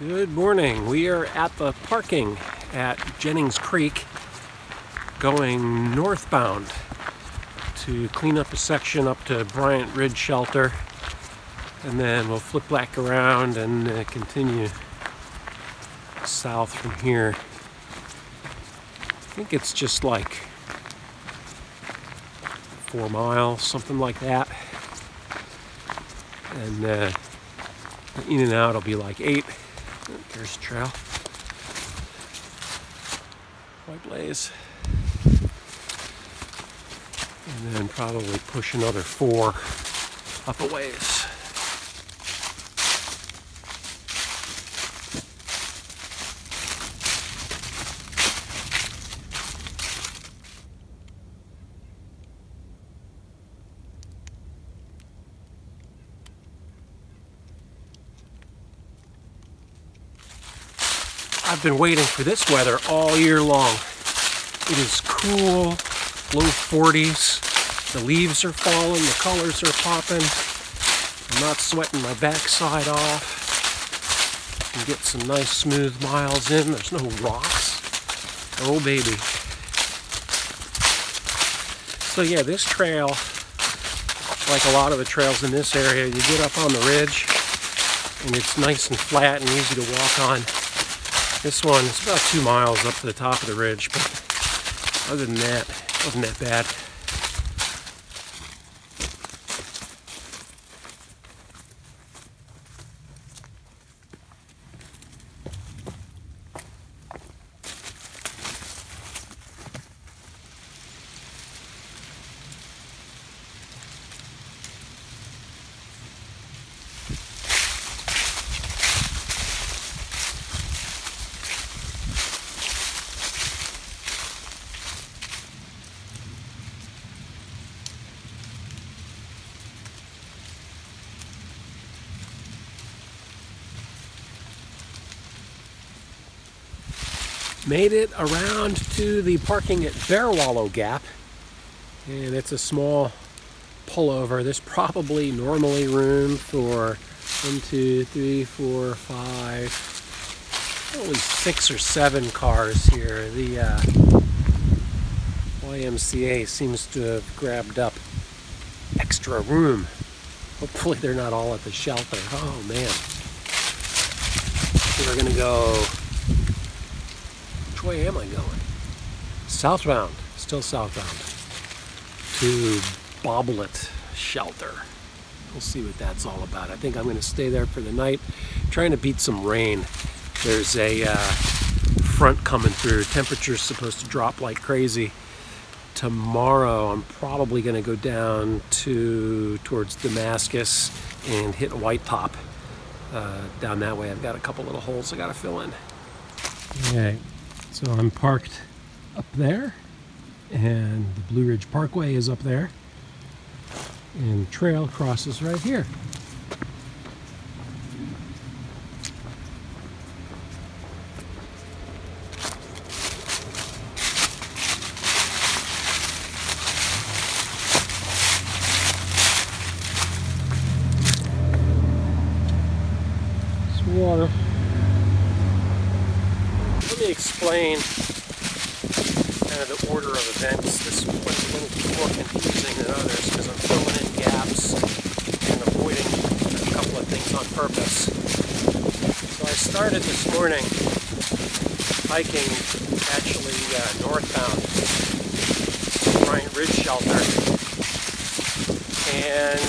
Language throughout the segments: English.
Good morning. We are at the parking at Jennings Creek going northbound to clean up a section up to Bryant Ridge Shelter, and then we'll flip back around and continue south from here. I think it's just like 4 miles, something like that, and in and out will be like 8. There's a trail. White blaze. And then probably push another 4 up a ways. I've been waiting for this weather all year long. It is cool, low 40s. The leaves are falling, the colors are popping. I'm not sweating my backside off. You can get some nice smooth miles in. There's no rocks. Oh baby. So yeah, this trail, like a lot of the trails in this area, you get up on the ridge and it's nice and flat and easy to walk on. This one, it's about 2 miles up to the top of the ridge, but other than that, it wasn't that bad. Made it around to the parking at Bearwallow Gap, and it's a small pullover. There's probably normally room for 1, 2, 3, 4, 5, only 6 or 7 cars here. The YMCA seems to have grabbed up extra room. Hopefully they're not all at the shelter. Oh man. We're gonna go. Which way am I going? Southbound, still southbound, to Bobblets Shelter. We'll see what that's all about. I think I'm going to stay there for the night, trying to beat some rain. There's a front coming through. Temperature's supposed to drop like crazy. Tomorrow I'm probably going to go down towards Damascus and hit Whitetop. Down that way I've got a couple little holes I got to fill in. Okay. So I'm parked up there, and the Blue Ridge Parkway is up there, and the trail crosses right here. It's water. Let me explain kind of the order of events. This one's a little more confusing than others because I'm filling in gaps and avoiding a couple of things on purpose. So I started this morning hiking actually northbound to Bryant Ridge Shelter, and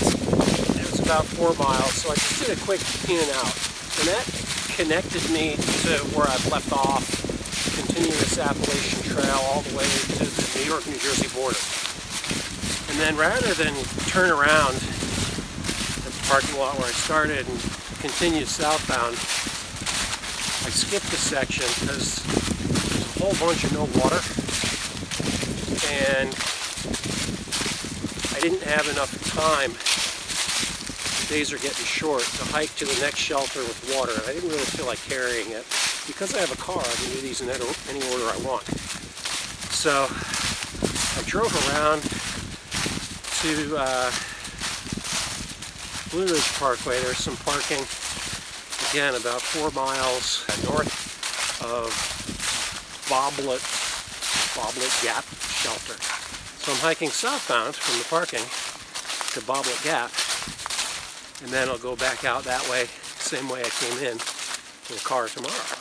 it was about 4 miles, so I just did a quick in and out, and that connected me to where I've left off, continuous Appalachian Trail all the way to the New York-New Jersey border. And then rather than turn around at the parking lot where I started and continue southbound, I skipped a section because there's a whole bunch of no water, and I didn't have enough time. Days are getting short to hike to the next shelter with water. I didn't really feel like carrying it. Because I have a car, I can do these in any order I want. So I drove around to Blue Ridge Parkway. There's some parking. I again about 4 miles north of Bobblets Gap Shelter. So I'm hiking southbound from the parking to Bobblets Gap, and then I'll go back out that way, same way I came in in the car tomorrow.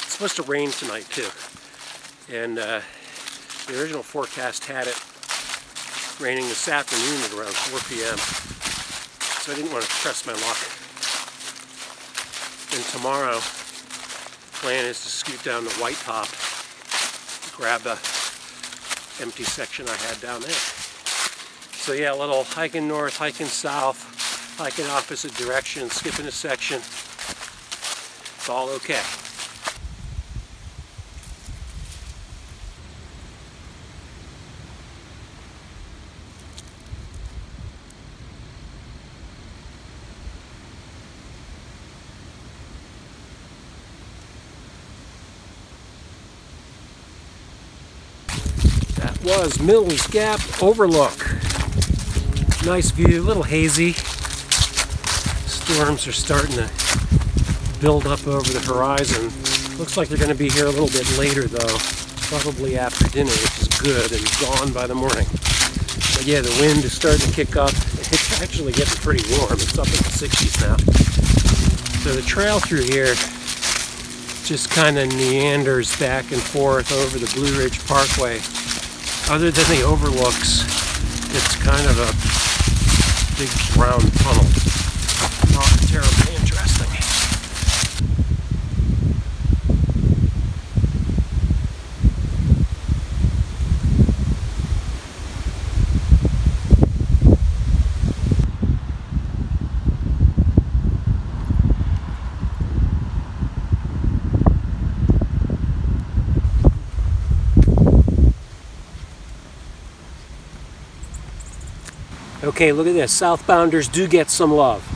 It's supposed to rain tonight too, and the original forecast had it raining this afternoon at around 4 p.m. so I didn't want to press my luck. And tomorrow the plan is to scoot down to Whitetop, grab the empty section I had down there. So yeah, a little hiking north, hiking south, hiking opposite direction, skipping a section. It's all okay. Was Mills Gap Overlook. Nice view, a little hazy. Storms are starting to build up over the horizon. Looks like they're going to be here a little bit later though, probably after dinner, which is good, and gone by the morning. But yeah, the wind is starting to kick up. It's actually getting pretty warm. It's up in the 60s now. So the trail through here just kind of meanders back and forth over the Blue Ridge Parkway. Other than the overlooks, it's kind of a big round tunnel. Not terribly interesting. Okay, look at this. Southbounders do get some love.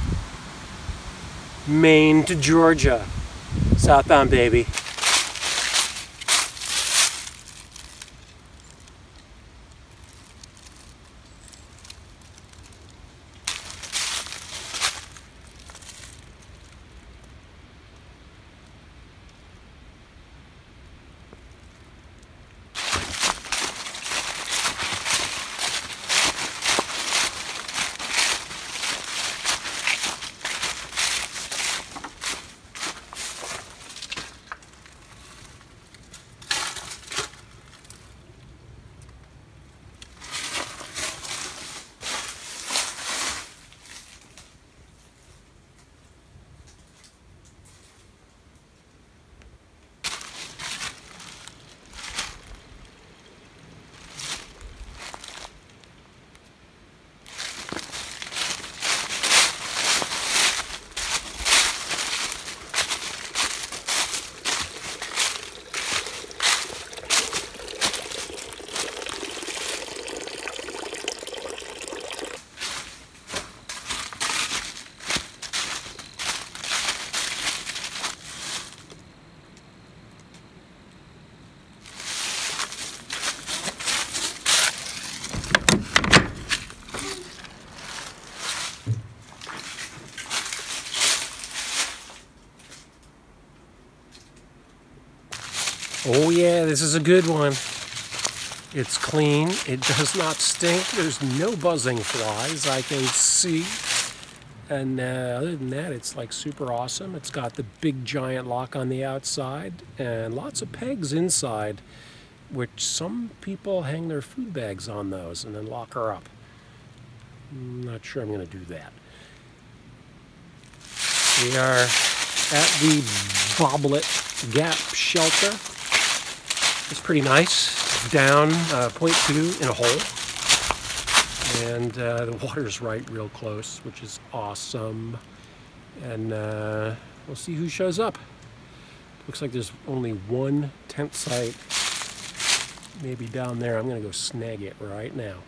Maine to Georgia. Southbound, baby. Oh yeah, this is a good one. It's clean, it does not stink, there's no buzzing flies I can see. And other than that, it's like super awesome. It's got the big giant lock on the outside and lots of pegs inside, which some people hang their food bags on those and then lock her up. I'm not sure I'm gonna do that. We are at the Bobblets Gap Shelter. It's pretty nice, down 0.2 in a hole, and the water's right real close, which is awesome. And we'll see who shows up. Looks like there's only one tent site, maybe down there. I'm gonna go snag it right now.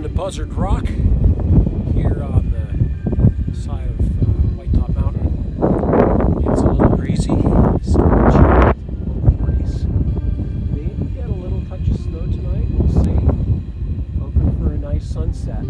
To Buzzard Rock here on the side of Whitetop Mountain. It's a little breezy, so low 40s. Maybe get a little touch of snow tonight, we'll see. Hoping for a nice sunset.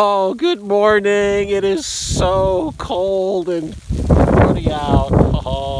Oh, good morning. It is so cold and pretty out. Oh.